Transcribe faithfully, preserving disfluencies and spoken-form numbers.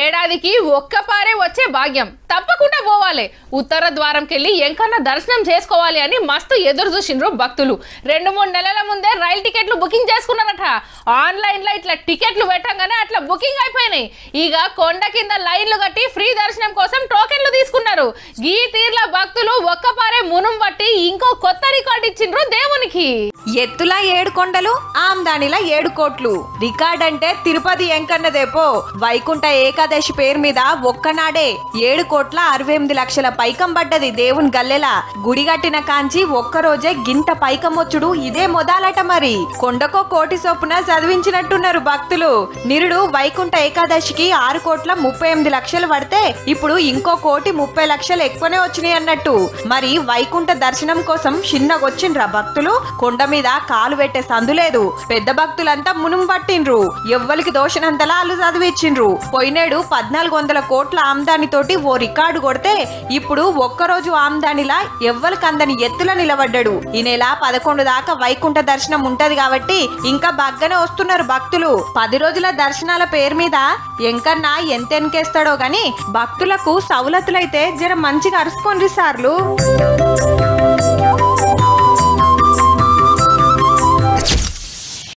ఏడాదికి ఒక్కపారే వచ్చే భాగ్యం తప్పకుండా పోవాలి. ఉత్తర ద్వారంకెళ్ళి ఎంకన్న దర్శనం చేసుకోవాలి అని మస్తు ఎదురు చూసిండ్రు భక్తులు. రెండు మూడు నెలల ముందే రైల్ టికెట్లు బుకింగ్ చేసుకున్నారట. ఆన్లైన్లో ఇట్లా టికెట్లు పెట్టంగానే అట్లా బుకింగ్ అయిపోయినాయి. ఇక కొండ కింద లైన్లు కట్టి ఫ్రీ దర్శనం కోసం టోకెన్లు తీసుకున్నారు. ఈ తీర్ల భక్తులు ఒక్కపారే మునుం పట్టి ఇంకో కొత్త రికార్డు ఇచ్చిండ్రు దేవునికి. ఎత్తులా ఏడు కొండలు, ఆమ్దానిలా ఏడు కోట్లు. రికార్డ్ అంటే తిరుపతి ఎంకన్నదేపో. వైకుంఠ ఏకాదశి పేరు మీద ఒక్కనాడే ఏడు కోట్ల అరవై ఎనిమిది లక్షల పైకం పడ్డది దేవుని గల్లెలా. గుడి కట్టిన కాంచి ఒక్కరోజే గింత పైకం వచ్చుడు ఇదే మొదలట. మరి కొండకో కోటి చొప్పున చదివించినట్టున్నారు భక్తులు. నిరుడు వైకుంఠ ఏకాదశికి ఆరు కోట్ల ముప్పై ఎనిమిది లక్షలు పడితే ఇప్పుడు ఇంకో కోటి ముప్పై లక్షలు ఎక్కువనే వచ్చినాయి అన్నట్టు. మరి వైకుంఠ దర్శనం కోసం చిన్నగొచ్చిండ్రా భక్తులు. కొండ మీద కాలు పెట్టే సందు లేదు. పెద్ద భక్తులంతా మునుం పట్టిండ్రు. ఎవ్వరికి దోషనంతలా అల్లు చదివిచ్చిండ్రు. పోయినేడు పద్నాలుగు వందల కోట్ల ఆమ్దానితోటి ఓ రికార్డు కొడితే ఇప్పుడు ఒక్కరోజు ఆమ్దానిలా ఎవ్వరికి అందని ఎత్తుల నిలబడ్డాడు. ఈ నెల పదకొండు దాకా వైకుంఠ దర్శనం ఉంటది కాబట్టి ఇంకా బాగానే వస్తున్నారు భక్తులు. పది రోజుల దర్శనాల పేరు మీద ఎంకన్న ఎంత ఎన్కేస్తాడో గాని భక్తులకు సౌలతులైతే జర మంచిగా అరుచుకోండి సార్లు.